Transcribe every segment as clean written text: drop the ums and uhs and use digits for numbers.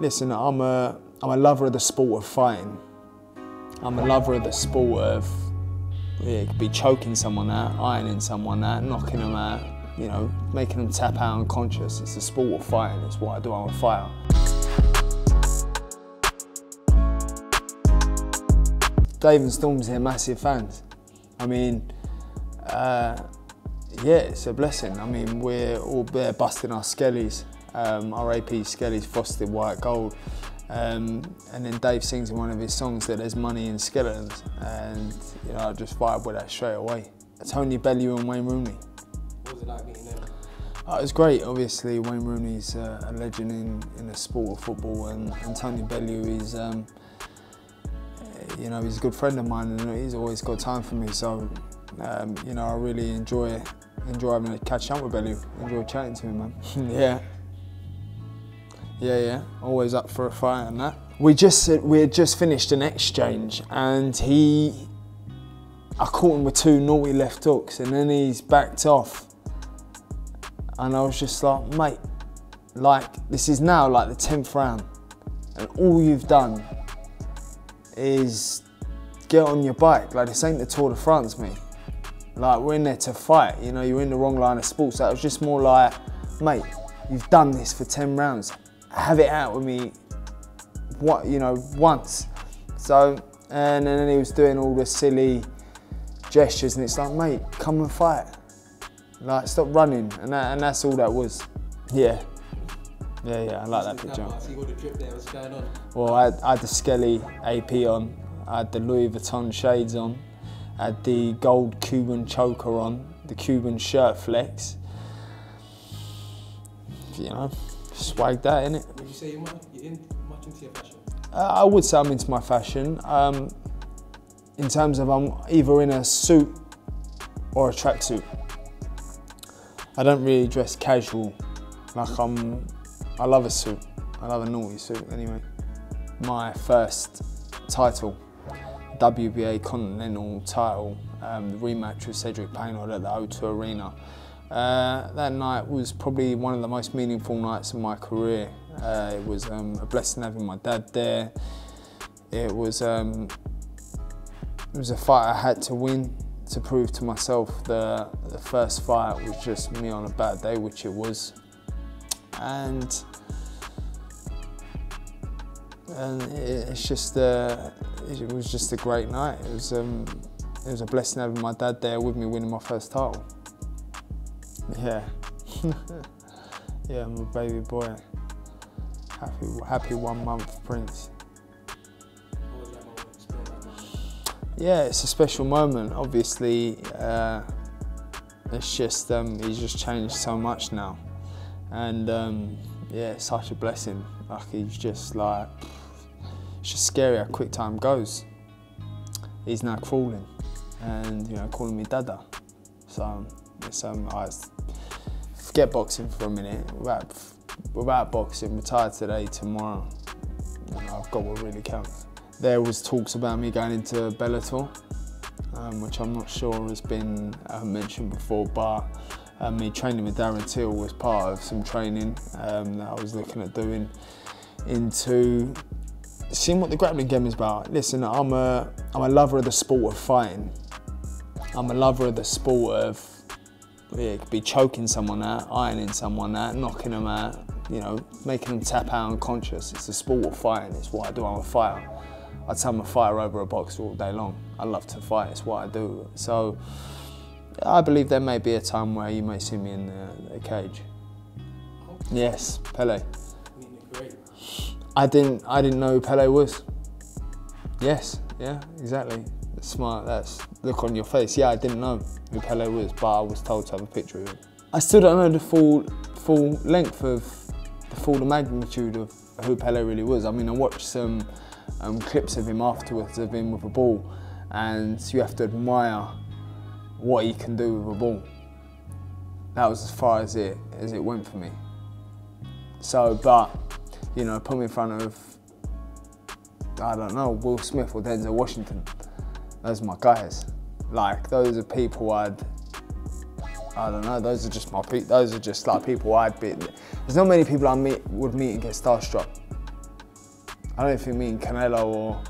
Listen, I'm a lover of the sport of fighting. I'm a lover of the sport of, yeah, it could be choking someone out, ironing someone out, knocking them out, you know, making them tap out unconscious. It's the sport of fighting, it's what I do, I'm a fighter. Dave and Stormzy are massive fans. I mean, yeah, it's a blessing. I mean, we're all there busting our skellies. Our AP Skellies, Frosted White Gold, and then Dave sings in one of his songs that there's money in skeletons, and you know, I just vibe with that straight away. Tony Bellew and Wayne Rooney. What was it like meeting them? Oh, it was great. Obviously, Wayne Rooney's a legend in the sport of football, and Tony Bellew is, you know, he's a good friend of mine, and he's always got time for me. So, you know, I really enjoy having a catch up with Bellew. Enjoy chatting to him, man. Yeah. Yeah, yeah, always up for a fight and that. We had just finished an exchange, and I caught him with two naughty left hooks, and then he's backed off. And I was just like, mate, like, this is now like the 10th round, and all you've done is get on your bike. Like, this ain't the Tour de France, mate. Like, we're in there to fight, you know, you're in the wrong line of sports. So it was just more like, mate, you've done this for 10 rounds. Have it out with me, what, you know, once. So, and then he was doing all the silly gestures, and it's like, mate, come and fight. Like, stop running, and that's all that was. Yeah, yeah, yeah. I like that picture. I see all the drip there. What's going on? Well, I had the Skelly AP on. I had the Louis Vuitton shades on. I had the gold Cuban choker on. The Cuban shirt flex. You know. Swagged that, innit? Would you say you're much into your fashion? I would say I'm into my fashion. In terms of I'm either in a suit or a tracksuit. I don't really dress casual. Like I love a suit. I love a naughty suit anyway. My first title, WBA Continental title, the rematch with Cedric Payne at the O2 Arena. That night was probably one of the most meaningful nights of my career. It was a blessing having my dad there. It was a fight I had to win to prove to myself that the first fight was just me on a bad day, which it was. And it was just a great night. It was a blessing having my dad there with me winning my first title. Yeah, yeah, I'm a baby boy. Happy 1 month prince. Yeah, it's a special moment. Obviously, it's just he's just changed so much now, and yeah, it's such a blessing. Like he's just like, it's just scary how quick time goes. He's now crawling, and you know, calling me Dada. So. I forget boxing for a minute. Without boxing, retire today, tomorrow. You know, I've got what really counts. There was talks about me going into Bellator, which I'm not sure has been mentioned before, but me training with Darren Till was part of some training that I was looking at doing into seeing what the grappling game is about. Listen, I'm a lover of the sport of fighting. I'm a lover of the sport of, yeah, it could be choking someone out, ironing someone out, knocking them out, you know, making them tap out unconscious. It's the sport of fighting, it's what I do, I'm a fighter. I'd say I'm a fighter over a boxer all day long. I love to fight, it's what I do. So, I believe there may be a time where you may see me in a cage. Yes, Pele. I didn't know who Pele was. Yes, yeah, exactly. Smart, that's look on your face. Yeah, I didn't know who Pele was, but I was told to have a picture of him. I still don't know the full length of the magnitude of who Pele really was. I mean, I watched some clips of him afterwards of him with a ball, and you have to admire what he can do with a ball. That was as far as it went for me. So, but you know, put me in front of, I don't know, Will Smith or Denzel Washington. Those are my guys. Like, those are people I don't know, those are just my people, those are just like people I'd be, there's not many people I would meet and get starstruck. I don't think me and Canelo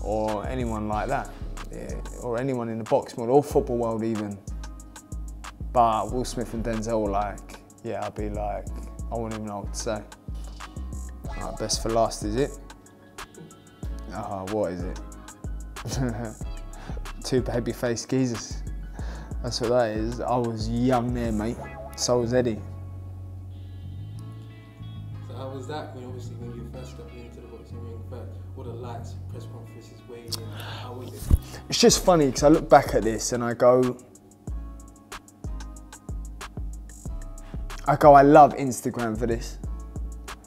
or anyone like that, or anyone in the boxing world or football world even. But Will Smith and Denzel were like, yeah, I'd be like, I wouldn't even know what to say. Right, best for last, is it? What is it? Two baby-faced geezers. That's what that is. I was young there, mate. So was Eddie. So how was that? When obviously when you first stepped into the boxing ring, but all the lights, press conferences, waiting. How was it? It's just funny because I look back at this and I go, I love Instagram for this.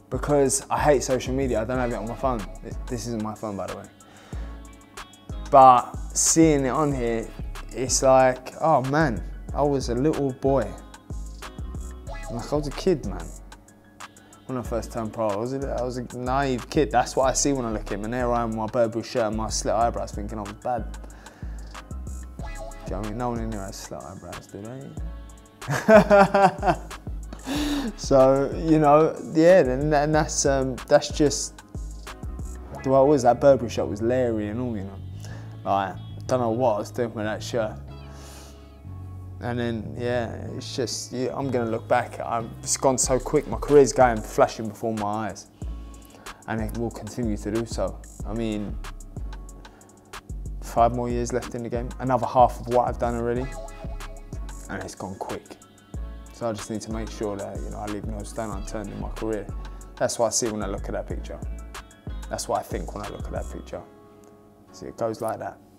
Because I hate social media, I don't have it on my phone. This isn't my phone, by the way. But seeing it on here, it's like, oh man, I was a little boy. Like I was a kid, man. When I first turned pro, I was a naive kid. That's what I see when I look at him. And there I am, my Burberry shirt and my slit eyebrows, thinking I was bad. Do you know what I mean? No one in here has slit eyebrows, do they? So, you know, yeah, and that's just the way it was. That Burberry shirt was leery and all, you know. Like, don't know what I was doing with that shirt. And then, yeah, it's just, yeah, I'm gonna look back. It's gone so quick. My career's going flashing before my eyes. And it will continue to do so. I mean, 5 more years left in the game. Another half of what I've done already. And it's gone quick. So I just need to make sure that, you know, I leave no stone unturned in my career. That's what I see when I look at that picture. That's what I think when I look at that picture. See, it goes like that.